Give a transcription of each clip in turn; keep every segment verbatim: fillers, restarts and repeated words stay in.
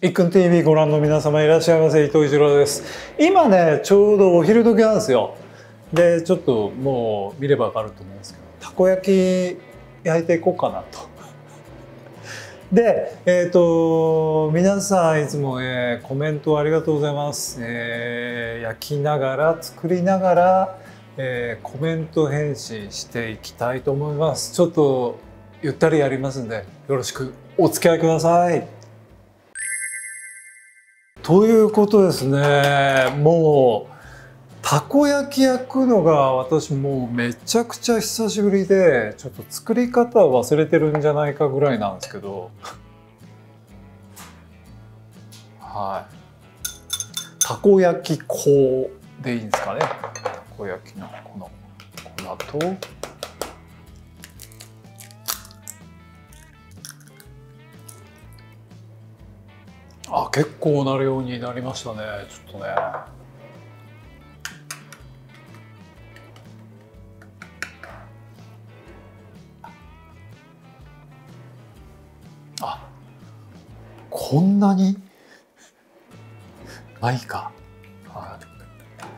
いっくん ティーブイ ご覧の皆様いらっしゃいませ。伊藤一郎です。今ねちょうどお昼時なんですよ。でちょっともう見ればわかると思うんですけど、たこ焼き焼いていこうかなと。でえっ、ー、と皆さんいつも、えー、コメントありがとうございます、えー、焼きながら作りながら、えー、コメント返信していきたいと思います。ちょっとゆったりやりますんでよろしくお付き合いください。ということですね、もうたこ焼き焼くのが私もうめちゃくちゃ久しぶりで、ちょっと作り方忘れてるんじゃないかぐらいなんですけどはいたこ焼き粉でいいんですかね。たこ焼きのこの粉とあ結構なるようになりましたね。ちょっとねあこんなにまあいいか、はい、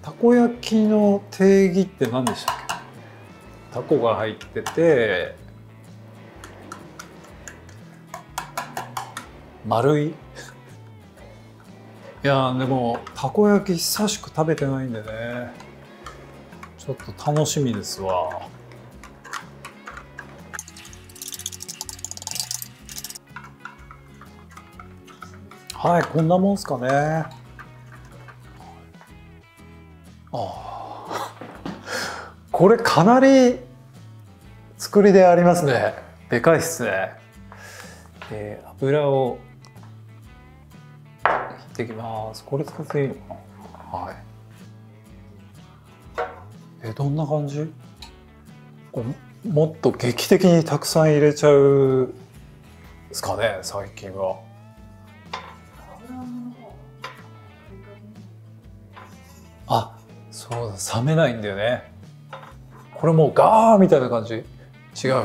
たこ焼きの定義って何でしたっけ。たこが入ってて丸いいやでもたこ焼き久しく食べてないんでねちょっと楽しみですわ。はい、こんなもんすかね。ああこれかなり作りでありますね。でかいっすね。えー、油を切っていきます。これ使っていいのかな。はいえどんな感じ。これもっと劇的にたくさん入れちゃうですかね最近は。あ、そうだ冷めないんだよね。これもうガーみたいな感じ。違う。よ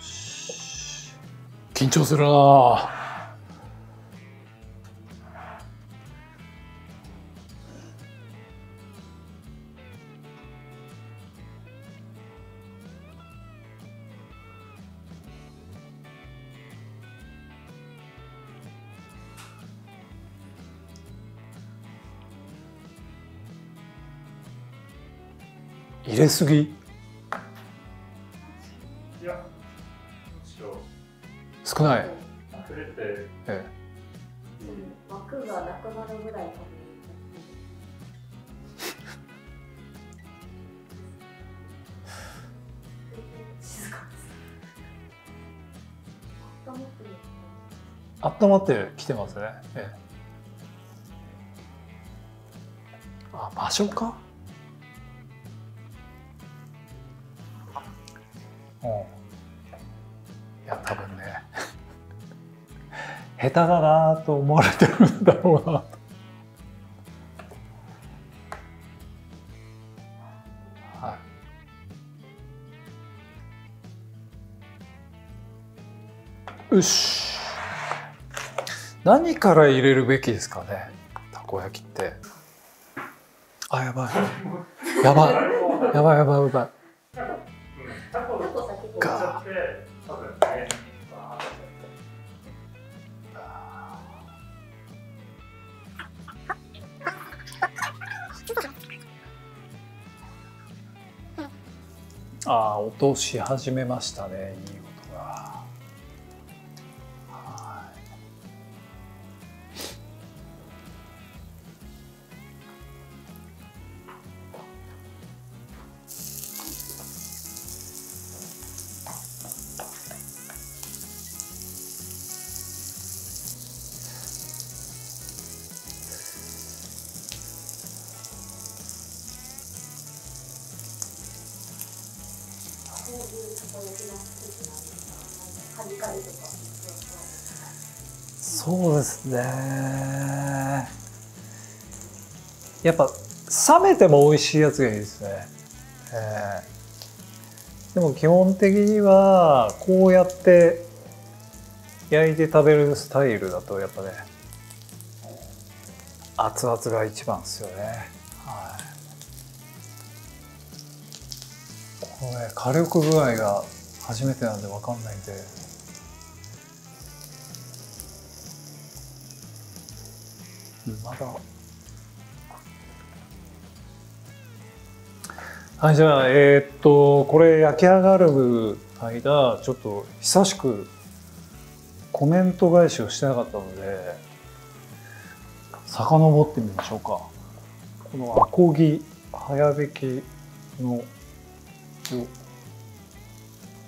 し緊張するな。入れすぎ。いや、少ない。枠がなくなるぐらい。あったまってきてますね。ええ、あ、場所か。いや多分ね下手だなと思われてるんだろうなとはい、よし何から入れるべきですかねたこ焼きって。あやばいやばいやばいやばいやばいか。ああ音し始めましたね。いい音が。はいそうですね。やっぱ冷めても美味しいやつがいいですね。えー、でも基本的にはこうやって焼いて食べるスタイルだとやっぱね熱々が一番ですよね、はい、このね火力具合が初めてなんで分かんないんでまだはいじゃあえー、っとこれ焼き上がる間ちょっと久しくコメント返しをしてなかったので遡ってみましょうか。このアコギ早弾きの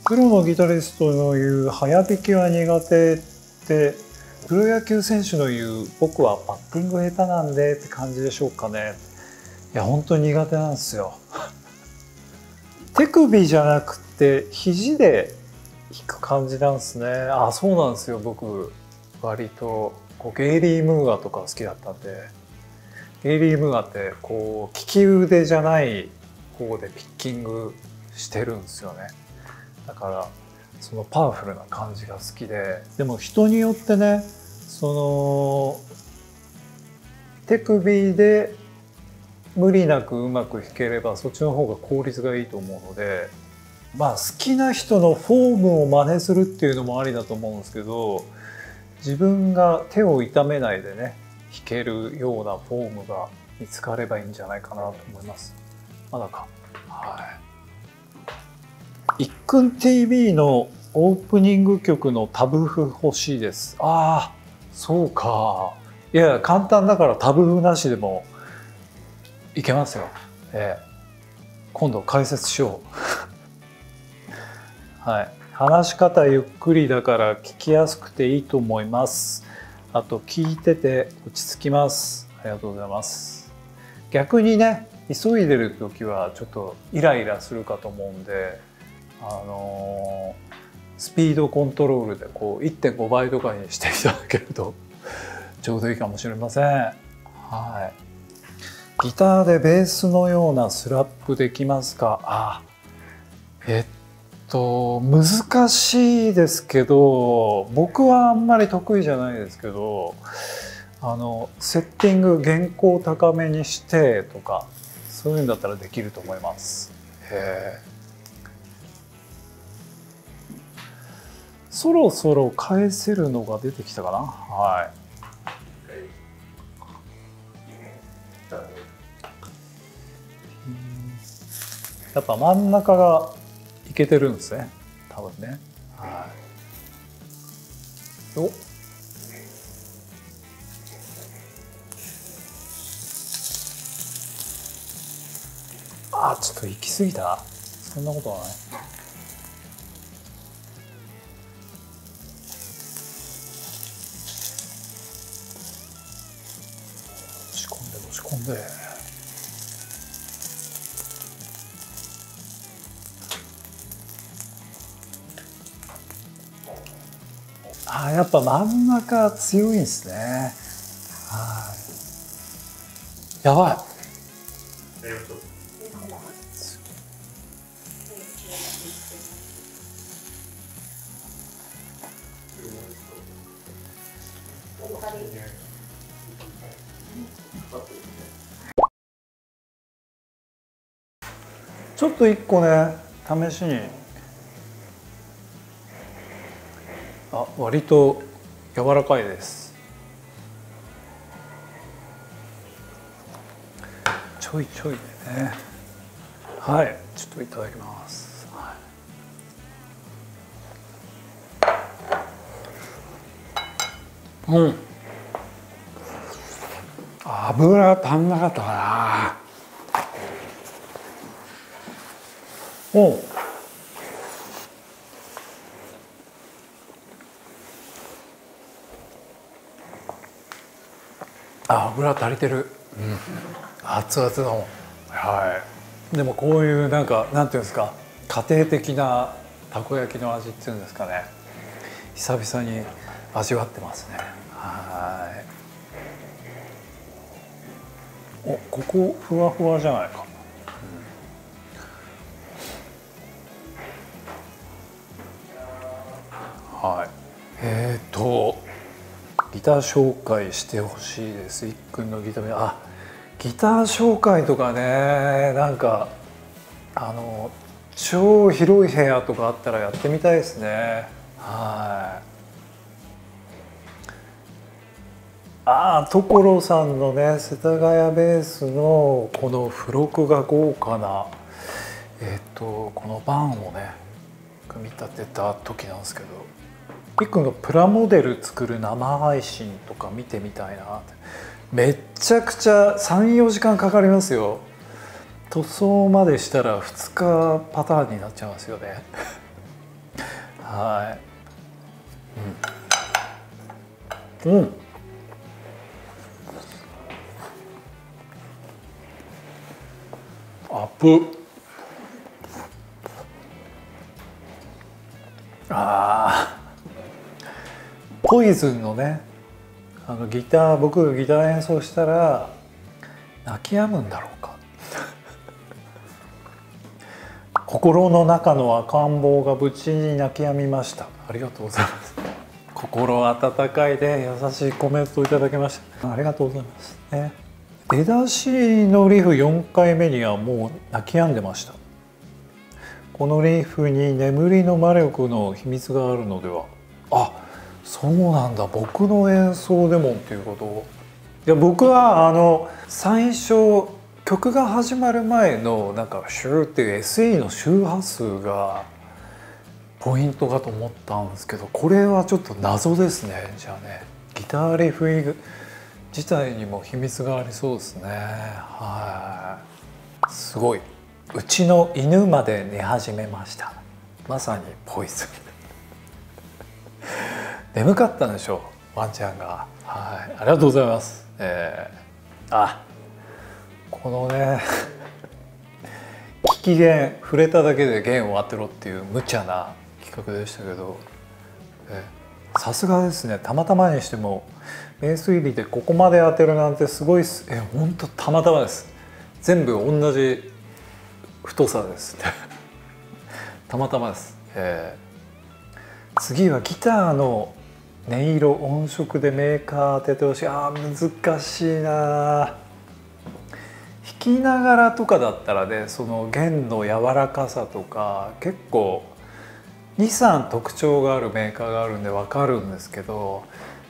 プロのギタリストの言う早弾きは苦手ってプロ野球選手の言う僕はバッティング下手なんでって感じでしょうかね。いや本当に苦手なんですよ。手首じゃなくて肘で弾く感じなんですね。あ、そうなんですよ。僕割とこうゲイリー・ムーアとか好きだったんで、ゲイリー・ムーアってこう利き腕じゃない方でピッキングしてるんですよね。だからそのパワフルな感じが好きで、でも人によってね、その手首で無理なくうまく弾ければそっちの方が効率がいいと思うので、まあ好きな人のフォームを真似するっていうのもありだと思うんですけど、自分が手を痛めないでね弾けるようなフォームが見つかればいいんじゃないかなと思います。まだか、はい、いっくん ティーブイ のオープニング曲のタブ譜欲しいです。ああそうか、いや簡単だからタブ譜なしでもいけますよ、えー、今度解説しよう。はい、話し方ゆっくりだから聞きやすくていいと思います。あと聞いてて落ち着きます。ありがとうございます。逆にね急いでる時はちょっとイライラするかと思うんで、あのー、スピードコントロールでこう いってんごばいとかにしていただけるとちょうどいいかもしれません。はい、ギターでベースのようなスラップできますか？あ、えっと難しいですけど、僕はあんまり得意じゃないですけど、あのセッティング原稿を高めにしてとかそういうんだったらできると思います。へー。そろそろ返せるのが出てきたかな？はい。やっぱ真ん中がいけてるんですね、多分ね。はい、お、あーちょっと行き過ぎたな。そんなことはない。押し込んで押し込んで。あ、やっぱ真ん中強いんですね。はい、やばい、ちょっと一個ね試しに。あ、割と柔らかいです。ちょいちょいでね。はい、ちょっといただきます。はい、うん。油が足んなかったかな。おう。あ、油足りてる、うん、熱々だもん。はい、でもこういうなんかなんていうんですか、家庭的なたこ焼きの味っていうんですかね、久々に味わってますね。はい、お、ここふわふわじゃないか、はい、えっ、ー、とギター紹介してほしいです。いっくんのギター、あ、ギター紹介とかね、なんかあの超広い部屋とかあったらやってみたいですね。はい、ああ、所さんのね世田谷ベースのこの付録が豪華な、えっとこの盤をね組み立てた時なんですけど、いっくんがプラモデル作る生配信とか見てみたいなって。めっちゃくちゃさんよじかんかかりますよ。塗装までしたらふつかパターンになっちゃいますよねはい、うん、うん、アップ、あー、ポイズンのねあのギター、僕がギター演奏したら泣き止むんだろうか心の中の赤ん坊が無事に泣き止みました。ありがとうございます心温かいで優しいコメントをいただきました。ありがとうございます、ね、出だしのリフよんかいめにはもう泣き止んでました。このリフに眠りの魔力の秘密があるのでは。あ、そうなんだ、僕の演奏でもっていうことを。いや、僕はあの最初曲が始まる前のなんかシューっていう エスイー の周波数がポイントかと思ったんですけど、これはちょっと謎ですね。じゃあね、ギターリフ以外自体にも秘密がありそうですね。はい、すごい、うちの犬まで寝始めました。まさにポイズン眠かったんでしょう、ワンちゃんが。はい、ありがとうございます、えー、あ、このね聞き弦触れただけで弦を当てろっていう無茶な企画でしたけど、えーさすがですね。たまたまにしてもベース入りでここまで当てるなんてすごいっす。え、ほんとたまたまです。全部同じ太さですたまたまです、えー、次はギターの音色音色でメーカー当ててほしい。あー、難しいな。弾きながらとかだったらね、その弦の柔らかさとか結構に、さん特徴があるメーカーがあるんでわかるんですけど、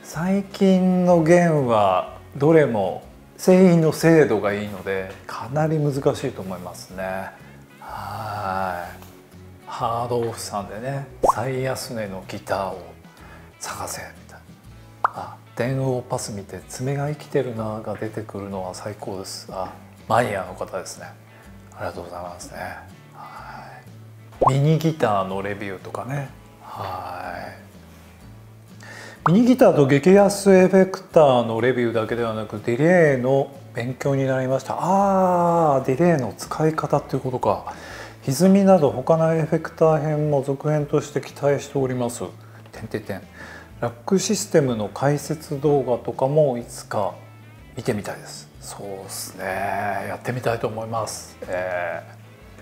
最近の弦はどれも製品の精度がいいのでかなり難しいと思いますね。はい、ハードオフさんでね、最安値のギターを探せみたいな。あ、電音パス見て爪が生きてるなが出てくるのは最高です。あ、マニアの方ですね。ありがとうございますね。ミニギターのレビューとかね。はい、ミニギターと激安エフェクターのレビューだけではなくディレイの勉強になりました。あー、ディレイの使い方っていうことか。歪みなど他のエフェクター編も続編として期待しておりますてんてんてん。ラックシステムの解説動画とかもいつか見てみたいです。そうですね、やってみたいと思います、え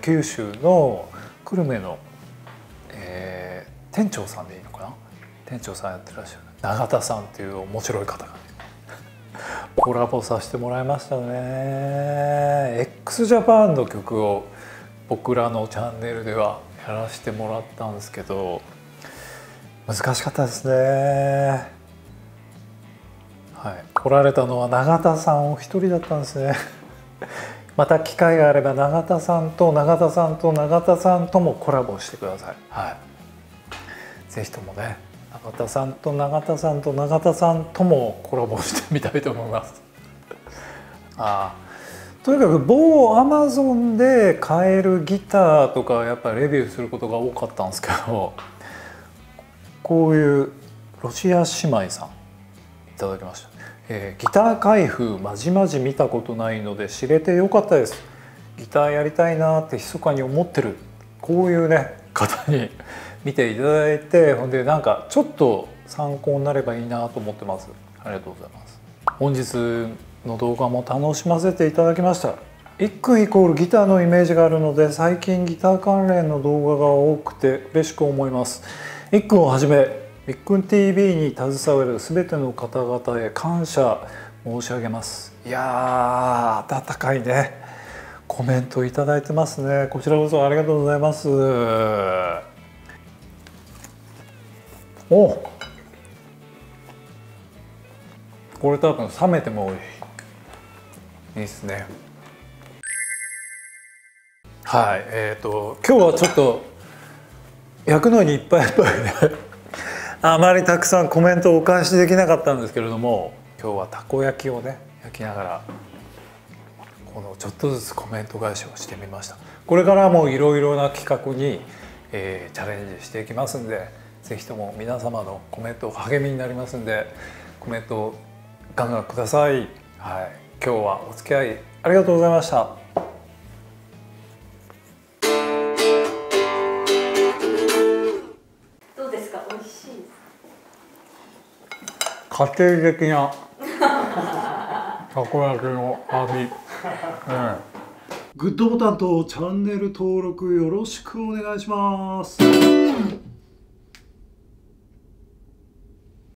ー、九州の久留米の、えー、店長さんでいいのかな、店長さんやってらっしゃる永田さんっていう面白い方が、ね、コラボさせてもらいましたね。 X ジャパンの曲を僕らのチャンネルではやらせてもらったんですけど、難しかったですね。はい、来られたのは永田さんお一人だったんですねまた機会があれば永田さんと永田さんと永田さんともコラボしてください。はい、ぜひともね、永田さんと永田さんと永田さんともコラボしてみたいと思いますああ、とにかく某アマゾンで買えるギターとかやっぱりレビューすることが多かったんですけど、こういうロシア姉妹さんいただきました。えー、ギター開封まじまじ見たことないので知れてよかったです。ギターやりたいなって密かに思ってる、こういうね方に見ていただいて、ほんでなんかちょっと参考になればいいなと思ってます。ありがとうございます。本日の動画も楽しませていただきました。いっくんイコールギターのイメージがあるので最近ギター関連の動画が多くて嬉しく思います。いっくんをはじめエックン ティーブイ に携わる全ての方々へ感謝申し上げます。いやー、温かいねコメントいただいてますね。こちらこそありがとうございます。お、これ多分冷めてもいいですね。はい、えっと今日はちょっと焼くのにいっぱいいっぱいであまりたくさんコメントをお返しできなかったんですけれども、今日はたこ焼きをね焼きながらこのちょっとずつコメント返しをしてみました。これからもいろいろな企画に、えー、チャレンジしていきますんで、是非とも皆様のコメント励みになりますんでコメントをガンガンください。はい、今日はお付き合いありがとうございました。どうですか、美味しい家庭的なたこ焼きの味。うん、グッドボタンとチャンネル登録よろしくお願いします。